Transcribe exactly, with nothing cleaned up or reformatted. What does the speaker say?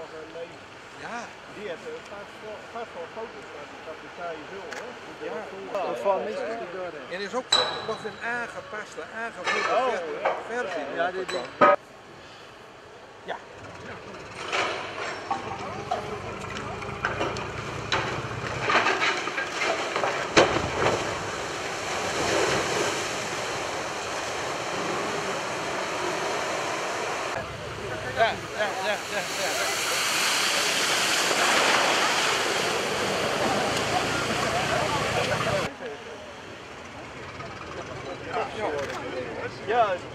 nog een leven. Ja. Die heeft vast wel foto's dat die taaie vul, hè? Ja, dat valt mis als die door. En is ook nog een aangepaste, aangevoerde oh, ja. versie. Ja, dit is. Ja. Ja, ja, ja, ja, ja. Ja, ja.